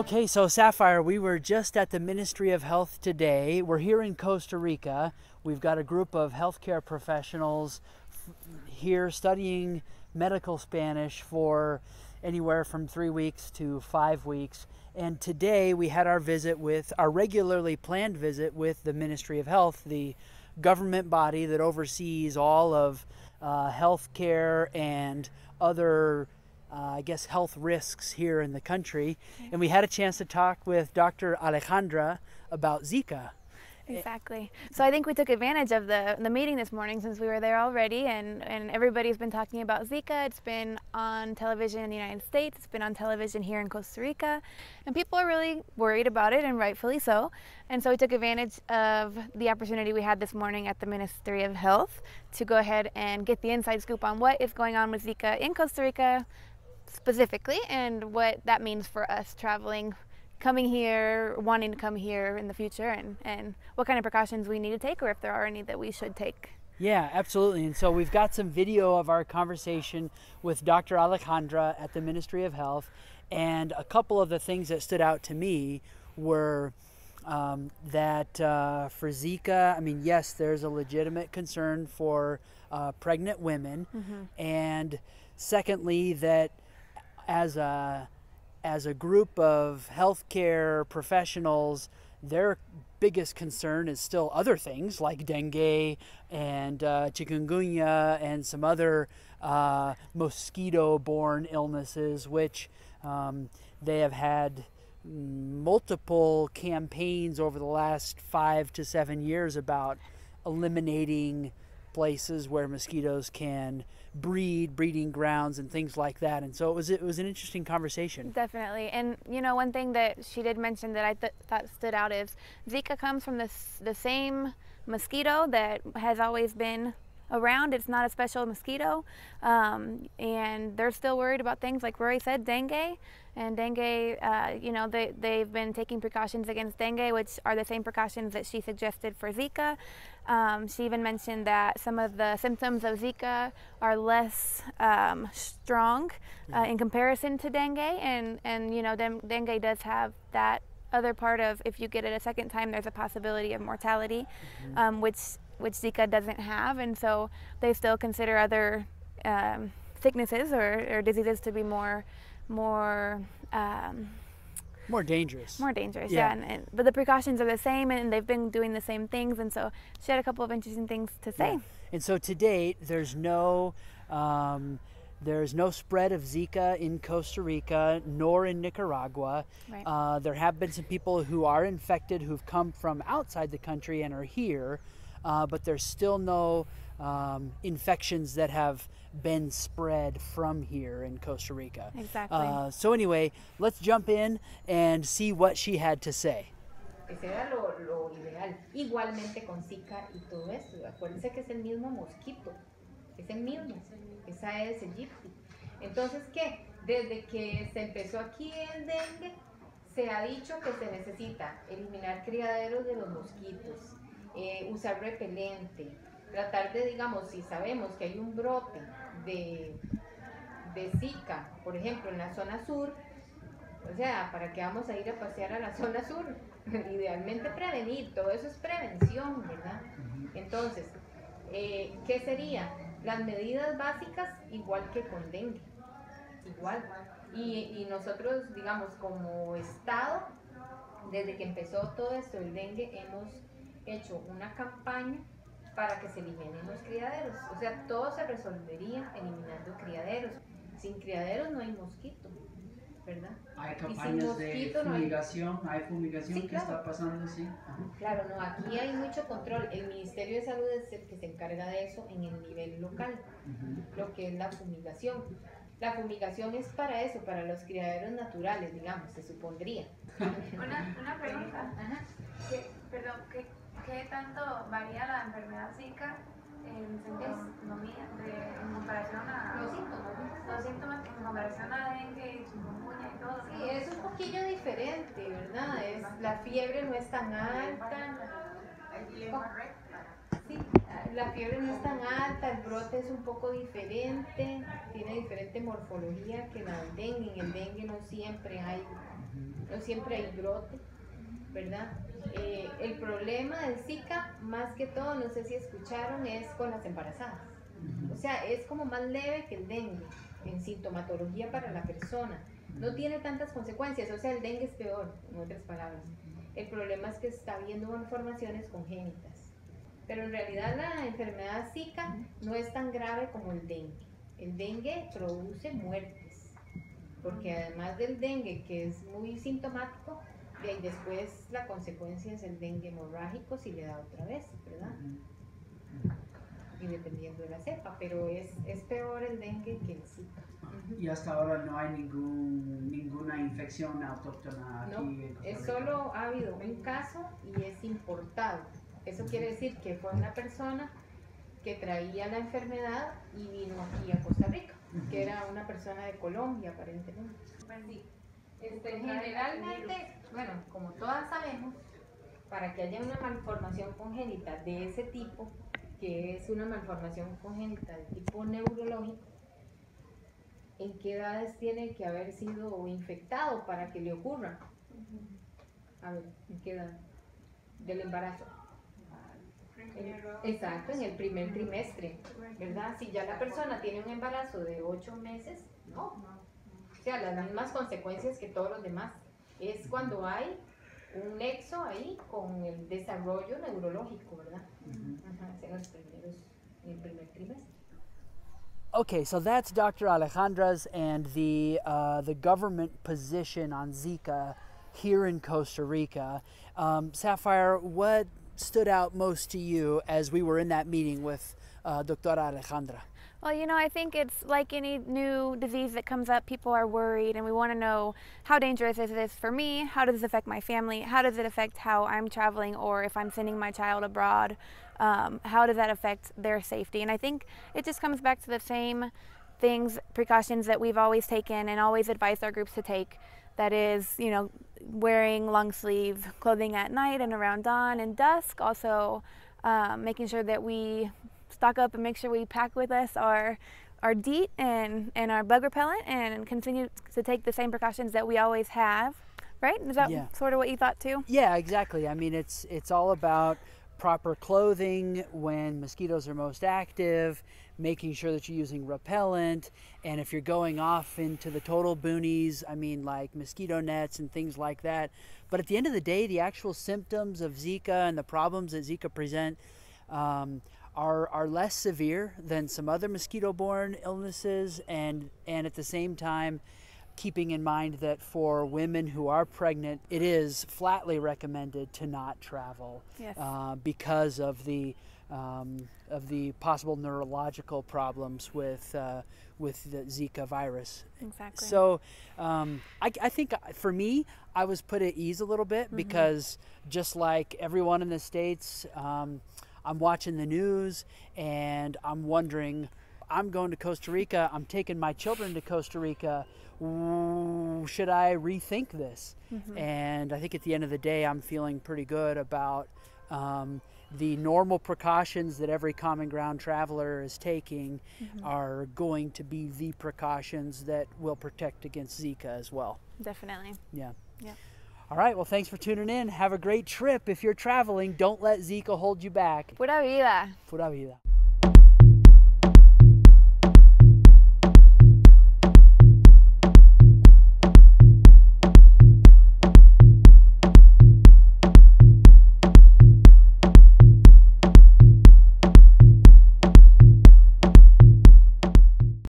Okay, so Sapphire, we were just at the Ministry of Health today. We're here in Costa Rica. We've got a group of healthcare professionals here studying medical Spanish for anywhere from 3 weeks to 5 weeks. And today we had our visit with, our regularly planned visit with the Ministry of Health, the government body that oversees all of healthcare and other I guess health risks here in the country. And we had a chance to talk with Dr. Alejandra about Zika. Exactly. So I think we took advantage of the meeting this morning since we were there already, and everybody's been talking about Zika. It's been on television in the United States. It's been on television here in Costa Rica, and people are really worried about it, and rightfully so. And so we took advantage of the opportunity we had this morning at the Ministry of Health to go ahead and get the inside scoop on what is going on with Zika in Costa Rica, specifically, and what that means for us traveling, coming here, wanting to come here in the future, and what kind of precautions we need to take, or if there are any that we should take. Yeah, absolutely. And so we've got some video of our conversation with Dr. Alejandra at the Ministry of Health, and a couple of the things that stood out to me were that for Zika, I mean, yes, there's a legitimate concern for pregnant women, and secondly, that as a group of healthcare professionals, their biggest concern is still other things like dengue and chikungunya and some other mosquito-borne illnesses, which they have had multiple campaigns over the last 5 to 7 years about eliminating places where mosquitoes can breed, breeding grounds and things like that. And so it was an interesting conversation. Definitely. And you know, one thing that she did mention that I thought stood out is Zika comes from the same mosquito that has always been around. It's not a special mosquito, and they're still worried about things like Rory said, dengue. And dengue, you know, they've been taking precautions against dengue, which are the same precautions that she suggested for Zika. She even mentioned that some of the symptoms of Zika are less strong in comparison to dengue, and you know, dengue does have that other part of, if you get it a second time, there's a possibility of mortality, which Zika doesn't have, and so they still consider other sicknesses or diseases to be more dangerous. More dangerous, yeah. But the precautions are the same, and they've been doing the same things, and so she had a couple of interesting things to say. Yeah. And so to date, there's no spread of Zika in Costa Rica nor in Nicaragua. Right. There have been some people who are infected who've come from outside the country and are here. But there's still no infections that have been spread from here in Costa Rica. Exactly. So anyway, let's jump in and see what she had to say. Lo ideal. Igualmente con Zika y todo eso. Acuérdense que es el mismo mosquito. Es el mismo. Esa es el gypsy. Entonces, ¿qué? Desde que se empezó aquí el dengue, se ha dicho que se necesita eliminar criaderos de los mosquitos. Usar repelente, tratar de, digamos, si sabemos que hay un brote de Zika, por ejemplo, en la zona sur, o sea, ¿para qué vamos a ir a pasear a la zona sur? Idealmente prevenir, todo eso es prevención, ¿verdad? Entonces, ¿qué sería? Las medidas básicas igual que con dengue, igual. Y nosotros, digamos, como Estado, desde que empezó todo esto, el dengue, hemos hecho una campaña para que se eliminen los criaderos, o sea, todo se resolvería eliminando criaderos. Sin criaderos no hay mosquito, ¿verdad? Hay campañas de fumigación, no hay fumigación, sí, que claro, está pasando, sí. Ajá. Claro, no, aquí hay mucho control. El Ministerio de Salud es el que se encarga de eso en el nivel local, lo que es la fumigación. La fumigación es para eso, para los criaderos naturales, digamos, se supondría. Una pregunta. Ajá. Perdón, ¿Qué tanto varía la enfermedad Zika en comparación a los síntomas, en comparación a dengue y chikungunya y todo? Sí, es un poquillo diferente, ¿verdad? La fiebre no es tan alta. Sí, la fiebre no es tan alta, el brote es un poco diferente, tiene diferente morfología que la del dengue. En el dengue no siempre hay no siempre hay brote, ¿verdad? El problema del Zika, más que todo, no sé si escucharon, es con las embarazadas. O sea, es como más leve que el dengue en sintomatología para la persona. No tiene tantas consecuencias, o sea, el dengue es peor, en otras palabras. El problema es que está habiendo malformaciones congénitas. Pero en realidad la enfermedad Zika no es tan grave como el dengue. El dengue produce muertes, porque además del dengue, que es muy sintomático, y después la consecuencia es el dengue hemorrágico si le da otra vez, ¿verdad? Y dependiendo de la cepa, pero es peor el dengue que el Zika. Y hasta ahora no hay ninguna infección autóctona aquí, no, en Costa Rica. Solo ha habido un caso y es importado. Eso quiere decir que fue una persona que traía la enfermedad y vino aquí a Costa Rica, que era una persona de Colombia aparentemente. Generalmente, bueno, como todas sabemos, para que haya una malformación congénita de ese tipo, que es una malformación congénita de tipo neurológico, ¿en qué edades tiene que haber sido infectado para que le ocurra? A ver, ¿en qué edad? Del embarazo. Exacto, en el primer trimestre, ¿verdad? Si ya la persona tiene un embarazo de 8 meses, no. O sea, las mismas consecuencias que todos los demás. Es cuando hay un nexo ahí con el desarrollo neurológico, ¿verdad? En el primer trimestre. Okay, so that's Dr. Alejandra's and the government position on Zika here in Costa Rica. Sapphire, what stood out most to you as we were in that meeting with Dr. Alejandra? Well, you know, I think it's like any new disease that comes up, people are worried and we want to know, how dangerous is this for me? How does this affect my family? How does it affect how I'm traveling or if I'm sending my child abroad? How does that affect their safety? And I think it just comes back to the same things, precautions that we've always taken and always advised our groups to take. That is, you know, wearing long sleeve clothing at night and around dawn and dusk. Also, making sure that we stock up and make sure we pack with us our DEET and our bug repellent and continue to take the same precautions that we always have, right? Is that sort of what you thought too? Yeah, exactly. I mean, it's all about proper clothing when mosquitoes are most active, making sure that you're using repellent, and if you're going off into the total boonies, I mean like mosquito nets and things like that. But at the end of the day, the actual symptoms of Zika and the problems that Zika present are less severe than some other mosquito-borne illnesses, and at the same time, keeping in mind that for women who are pregnant, it is flatly recommended to not travel because of the possible neurological problems with the Zika virus. Exactly. So I think for me, I was put at ease a little bit because just like everyone in the States, I'm watching the news and I'm wondering, I'm going to Costa Rica, I'm taking my children to Costa Rica, should I rethink this? And I think at the end of the day, I'm feeling pretty good about the normal precautions that every common ground traveler is taking are going to be the precautions that will protect against Zika as well. Definitely. Yeah. Yeah. All right, well, thanks for tuning in. Have a great trip. If you're traveling, don't let Zika hold you back. Pura vida. Pura vida.